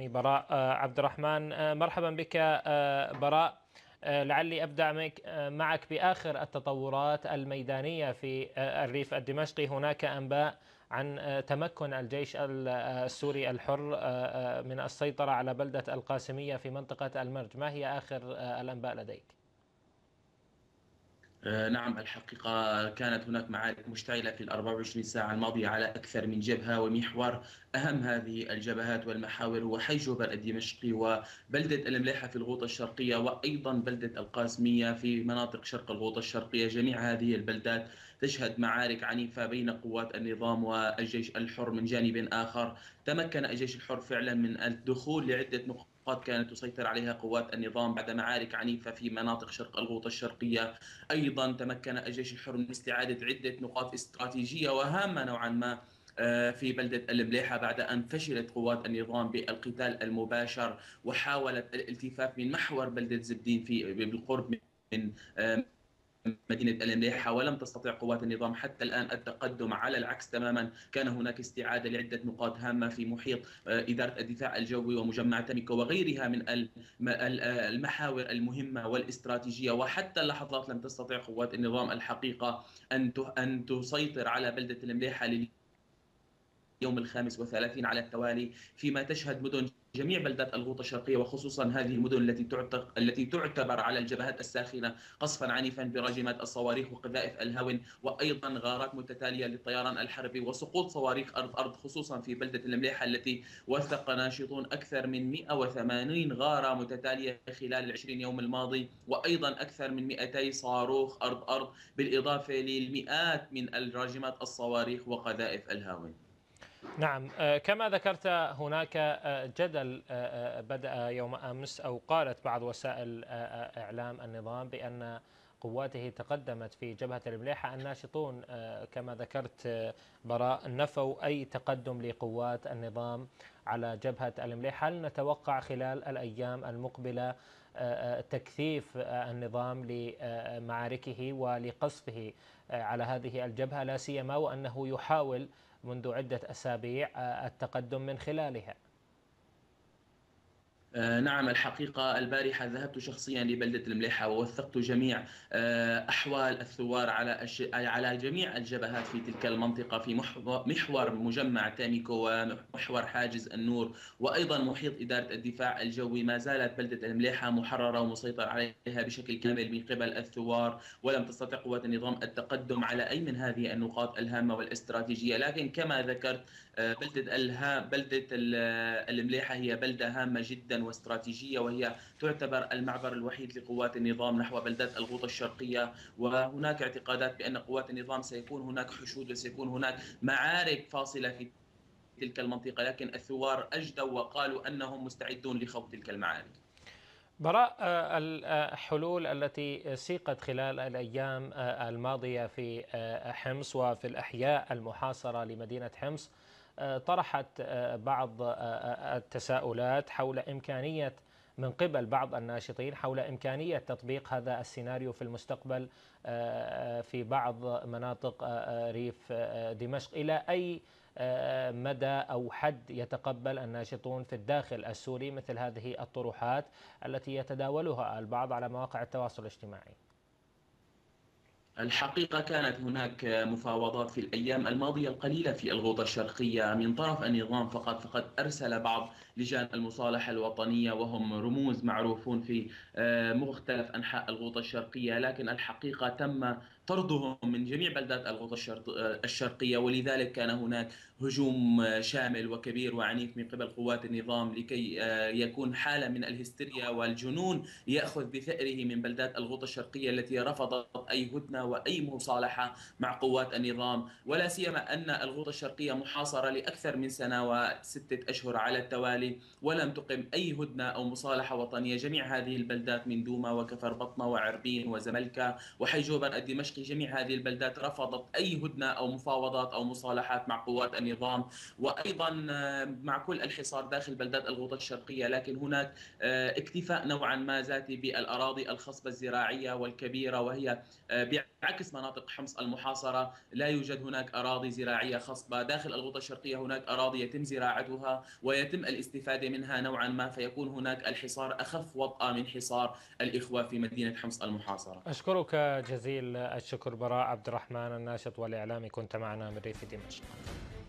براء عبد الرحمن، مرحبا بك براء. لعلي أبدأ معك بآخر التطورات الميدانية في الريف الدمشقي. هناك أنباء عن تمكن الجيش السوري الحر من السيطرة على بلدة القاسمية في منطقة المرج، ما هي آخر الأنباء لديك؟ نعم، الحقيقة كانت هناك معارك مشتعلة في 24 ساعة الماضية على أكثر من جبهة ومحور. أهم هذه الجبهات والمحاور هو حي جوبر الدمشقي وبلدة المليحة في الغوطة الشرقية، وأيضا بلدة القاسمية في مناطق شرق الغوطة الشرقية. جميع هذه البلدات تشهد معارك عنيفة بين قوات النظام والجيش الحر. من جانب آخر، تمكن الجيش الحر فعلا من الدخول لعدة نقاط كانت تسيطر عليها قوات النظام بعد معارك عنيفة في مناطق شرق الغوطة الشرقية. أيضا تمكن الجيش الحر من استعادة عدة نقاط استراتيجية وهامة نوعا ما في بلدة المليحة، بعد أن فشلت قوات النظام بالقتال المباشر وحاولت الالتفاف من محور بلدة زبدين بالقرب من مدينة المليحة، ولم تستطيع قوات النظام حتى الآن التقدم. على العكس تماما، كان هناك استعادة لعدة نقاط هامة في محيط إدارة الدفاع الجوي ومجمع تاميكو وغيرها من المحاور المهمة والاستراتيجية، وحتى اللحظات لم تستطيع قوات النظام الحقيقة أن تسيطر على بلدة المليحة لليوم 35 على التوالي، فيما تشهد مدن جميع بلدات الغوطة الشرقية وخصوصا هذه المدن التي تعتبر على الجبهات الساخنة قصفا عنيفا براجمات الصواريخ وقذائف الهاون، وأيضا غارات متتالية للطيران الحربي وسقوط صواريخ أرض أرض، خصوصا في بلدة المليحة التي وثق ناشطون أكثر من 180 غارة متتالية خلال ال20 يوم الماضي، وأيضا أكثر من 200 صاروخ أرض أرض، بالإضافة للمئات من الراجمات الصواريخ وقذائف الهاون. نعم، كما ذكرت هناك جدل بدأ يوم أمس، أو قالت بعض وسائل إعلام النظام بأن قواته تقدمت في جبهة المليحة. الناشطون كما ذكرت براء نفوا أي تقدم لقوات النظام على جبهة المليحة. هل نتوقع خلال الأيام المقبلة تكثيف النظام لمعاركه ولقصفه على هذه الجبهة، لا سيما وأنه يحاول منذ عدة أسابيع التقدم من خلالها؟ نعم، الحقيقة البارحة ذهبت شخصيا لبلدة المليحة ووثقت جميع أحوال الثوار على جميع الجبهات في تلك المنطقة، في محور مجمع تاميكو ومحور حاجز النور، وأيضا محيط إدارة الدفاع الجوي. ما زالت بلدة المليحة محررة ومسيطر عليها بشكل كامل من قبل الثوار، ولم تستطع قوات النظام التقدم على أي من هذه النقاط الهامة والاستراتيجية. لكن كما ذكرت، بلدة المليحة هي بلدة هامة جدا واستراتيجية، وهي تعتبر المعبر الوحيد لقوات النظام نحو بلدات الغوطة الشرقية. وهناك اعتقادات بأن قوات النظام سيكون هناك حشود وسيكون هناك معارك فاصلة في تلك المنطقة، لكن الثوار أجدوا وقالوا أنهم مستعدون لخوض تلك المعارك. براء، الحلول التي سيقت خلال الأيام الماضية في حمص وفي الأحياء المحاصرة لمدينة حمص طرحت بعض التساؤلات حول إمكانية من قبل بعض الناشطين حول إمكانية تطبيق هذا السيناريو في المستقبل في بعض مناطق ريف دمشق. إلى أي مدى أو حد يتقبل الناشطون في الداخل السوري مثل هذه الطروحات التي يتداولها البعض على مواقع التواصل الاجتماعي؟ الحقيقة كانت هناك مفاوضات في الأيام الماضية القليلة في الغوطة الشرقية من طرف النظام فقد أرسل بعض لجان المصالحة الوطنية، وهم رموز معروفون في مختلف أنحاء الغوطة الشرقية، لكن الحقيقة تم طردهم من جميع بلدات الغوطة الشرقية، ولذلك كان هناك هجوم شامل وكبير وعنيف من قبل قوات النظام لكي يكون حالة من الهستيريا والجنون يأخذ بثأره من بلدات الغوطة الشرقية التي رفضت أي هدنة وأي مصالحة مع قوات النظام. ولا سيما أن الغوطة الشرقية محاصرة لأكثر من سنة و6 أشهر على التوالي، ولم تقم أي هدنة أو مصالحة وطنية. جميع هذه البلدات من دوما وكفر بطنة وعربين وزملكة وحي جوبر الدمشقي دمشق جميع هذه البلدات رفضت أي هدنة أو مفاوضات أو مصالحات مع قوات النظام، وأيضا مع كل الحصار داخل بلدات الغوطة الشرقية. لكن هناك اكتفاء نوعا ما ذاتي بالأراضي الخصبة الزراعية والكبيرة، وهي بعكس مناطق حمص المحاصرة لا يوجد هناك أراضي زراعية خصبة. داخل الغوطة الشرقية هناك أراضي يتم زراعتها ويتم الاستفادة منها نوعا ما، فيكون هناك الحصار أخف وطأة من حصار الإخوة في مدينة حمص المحاصرة. أشكرك جزيل الشكر براء عبد الرحمن، الناشط والإعلامي، كنت معنا من ريف دمشق.